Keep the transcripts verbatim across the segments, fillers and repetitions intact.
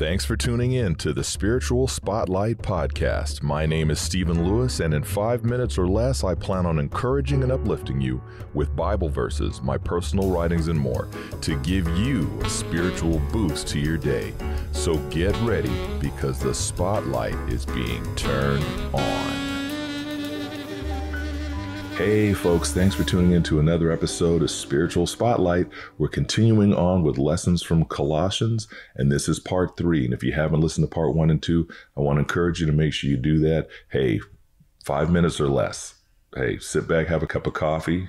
Thanks for tuning in to the Spiritual Spotlight podcast. My name is Stephen Lewis, and in five minutes or less, I plan on encouraging and uplifting you with Bible verses, my personal writings, and more to give you a spiritual boost to your day. So get ready, because the spotlight is being turned on. Hey folks, thanks for tuning in to another episode of Spiritual Spotlight. We're continuing on with lessons from Colossians, and this is part three. And if you haven't listened to part one and two, I want to encourage you to make sure you do that. Hey, five minutes or less. Hey, sit back, have a cup of coffee,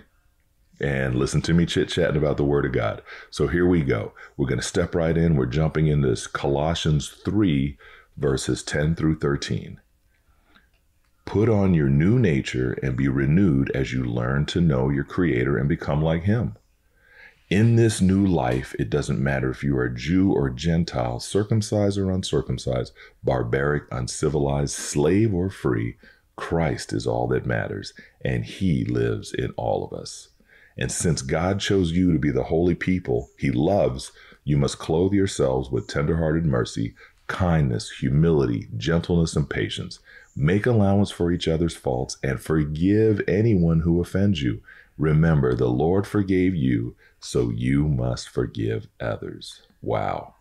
and listen to me chit-chatting about the Word of God. So here we go. We're going to step right in. We're jumping into this Colossians three, verses ten through thirteen. Put on your new nature and be renewed as you learn to know your Creator and become like Him. In this new life, it doesn't matter if you are Jew or Gentile, circumcised or uncircumcised, barbaric, uncivilized, slave or free, Christ is all that matters, and He lives in all of us. And since God chose you to be the holy people He loves, you must clothe yourselves with tenderhearted mercy, kindness, humility, gentleness, and patience. Make allowance for each other's faults and forgive anyone who offends you. Remember, the Lord forgave you, so you must forgive others. Wow.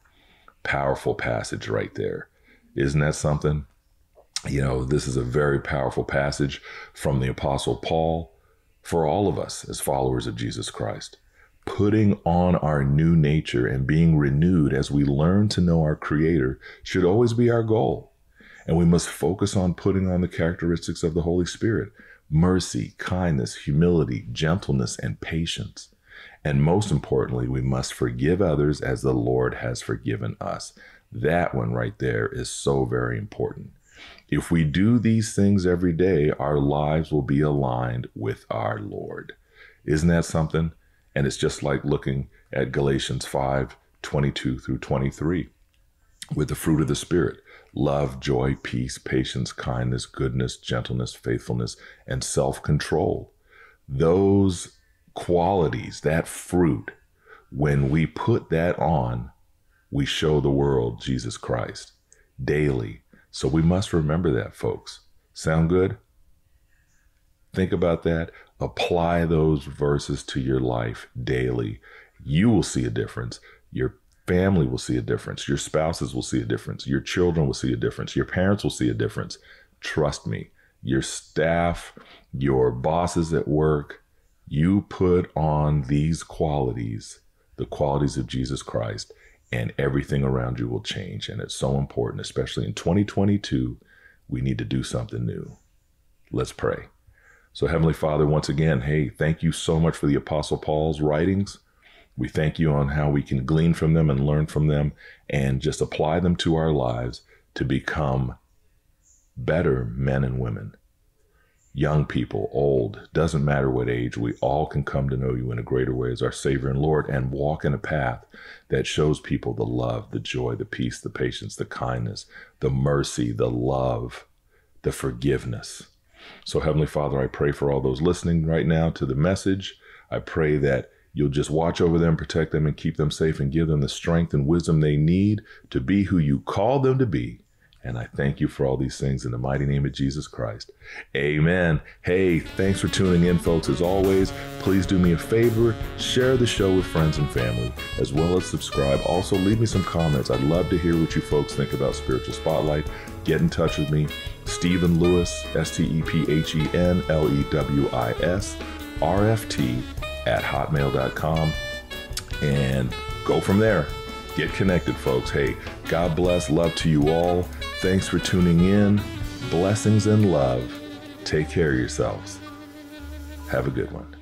Powerful passage right there. Isn't that something? You know, this is a very powerful passage from the Apostle Paul for all of us as followers of Jesus Christ. Putting on our new nature and being renewed as we learn to know our Creator should always be our goal. And we must focus on putting on the characteristics of the Holy Spirit: mercy, kindness, humility, gentleness, and patience. And most importantly, we must forgive others as the Lord has forgiven us. That one right there is so very important. If we do these things every day, our lives will be aligned with our Lord. Isn't that something? And it's just like looking at Galatians five, twenty-two through twenty-three with the fruit of the Spirit. Love, joy, peace, patience, kindness, goodness, gentleness, faithfulness, and self-control. Those qualities, that fruit, when we put that on, we show the world Jesus Christ daily. So we must remember that, folks. Sound good? Think about that. Apply those verses to your life daily. You will see a difference. Your family will see a difference. Your spouses will see a difference. Your children will see a difference. Your parents will see a difference. Trust me, your staff, your bosses at work, you put on these qualities, the qualities of Jesus Christ, and everything around you will change. And it's so important, especially in twenty twenty-two, we need to do something new. Let's pray. So Heavenly Father, once again, hey, thank you so much for the Apostle Paul's writings. We thank you on how we can glean from them and learn from them and just apply them to our lives to become better men and women, young people, old, doesn't matter what age. We all can come to know you in a greater way as our Savior and Lord and walk in a path that shows people the love, the joy, the peace, the patience, the kindness, the mercy, the love, the forgiveness. So Heavenly Father, I pray for all those listening right now to the message. I pray that you'll just watch over them, protect them, and keep them safe, and give them the strength and wisdom they need to be who you call them to be. And I thank you for all these things in the mighty name of Jesus Christ. Amen. Hey, thanks for tuning in, folks. As always, please do me a favor. Share the show with friends and family, as well as subscribe. Also, leave me some comments. I'd love to hear what you folks think about Spiritual Spotlight. Get in touch with me. Stephen Lewis, S T E P H E N L E W I S, R F T, at hotmail dot com, and go from there. Get connected, folks. Hey, God bless. Love to you all. Thanks for tuning in. Blessings and love. Take care of yourselves. Have a good one.